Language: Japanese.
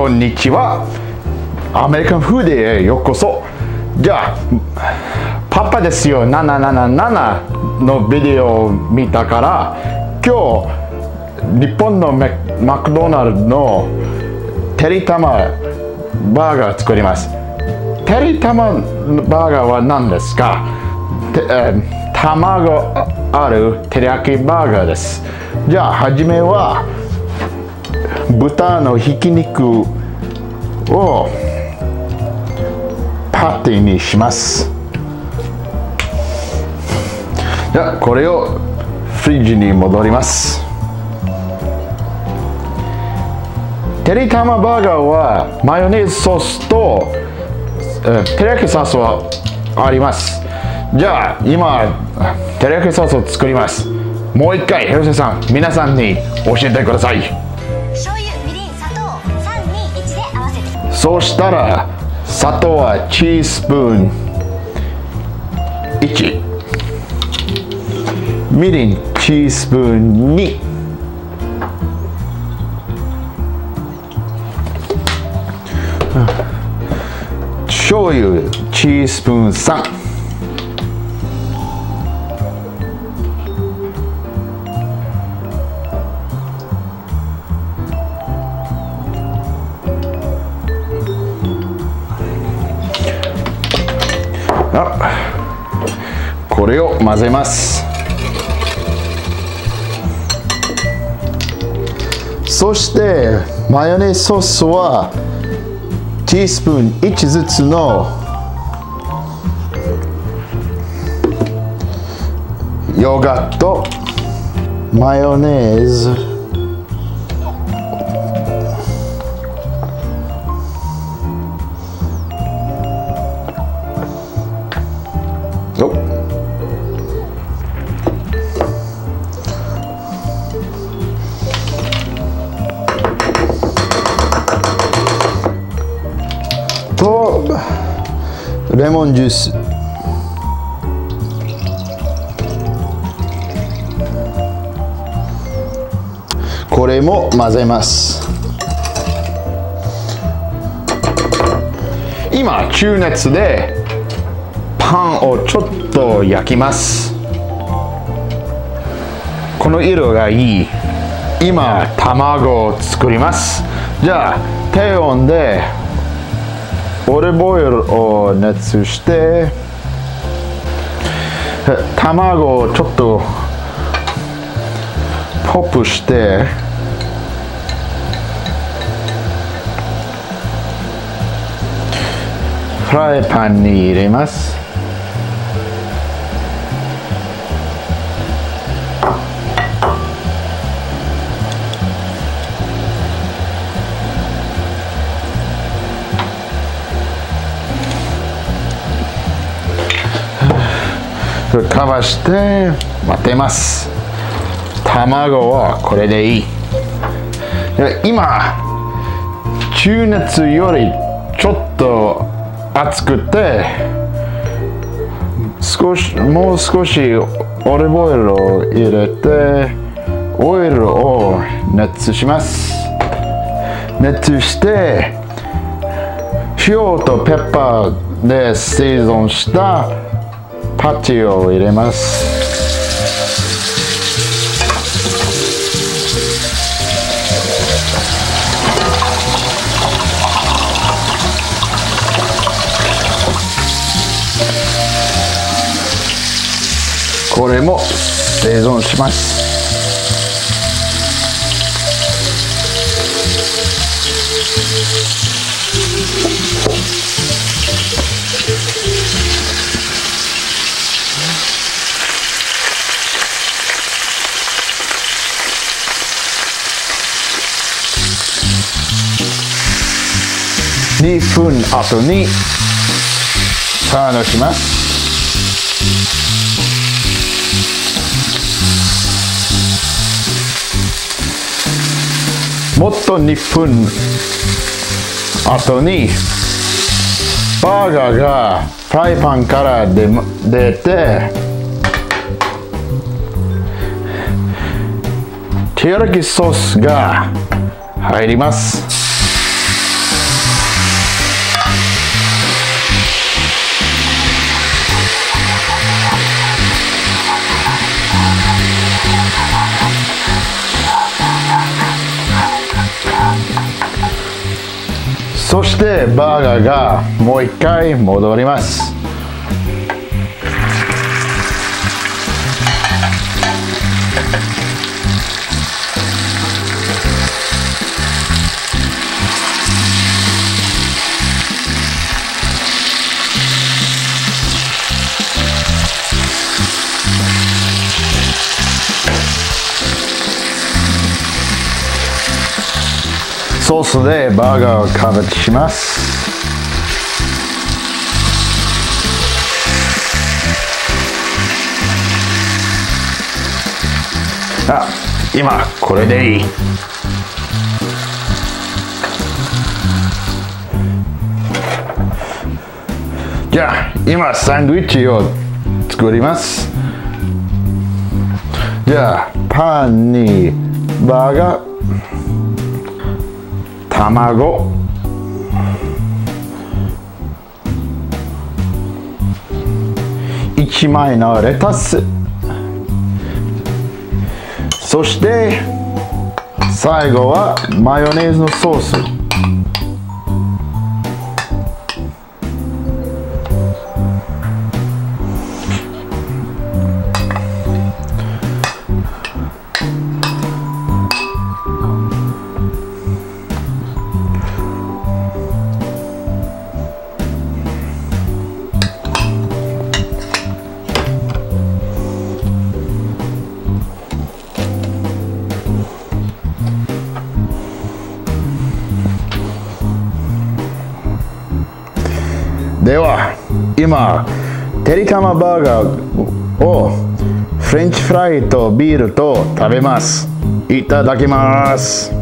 こんにちは。アメリカンフードへようこそ。じゃあ、パパですよ777のビデオを見たから、今日、日本のマクドナルドのてりたまバーガーを作ります。てりたまバーガーは何ですか？卵あるテリヤキバーガーです。じゃあ、はじめは豚のひき肉をパティにします。じゃあ、これをフリッジに戻ります。てりたまバーガーはマヨネーズソースとテリヤキソースはあります。じゃあ、今テリヤキソースを作ります。もう一回広瀬さん、皆さんに教えてください。醤油、みりん、砂糖、321で合わせる。そうしたら砂糖はチースプーン1、みりんチースプーン2、醤油チースプーン3、これを混ぜます。そしてマヨネーズソースはティースプーン1ずつのヨーガート、マヨネーズ、レモンジュース、これも混ぜます。今中熱でパンをちょっと焼きます。この色がいい。今卵を作ります。じゃあ、低温でオリーブオイルを熱して、卵をちょっとポップして、フライパンに入れます。かわして待てます。卵はこれでいい。今中熱よりちょっと熱くて、もう少しオリーブオイルを入れて、オイルを熱します。熱して塩とペッパーでセーソンしたパティを入れます。これも冷蔵します。2分後にサードします。もっと2分後にバーガーがフライパンから出て、テリヤキソースが入ります。そしてバーガーがもう一回戻ります。ソースでバーガーをカバーします。あ、今これでいい。じゃあ今サンドイッチを作ります。じゃあパンにバーガー、卵、1枚のレタス、そして最後はマヨネーズのソース。では今てりたまバーガーをフレンチフライとビールと食べます。いただきます。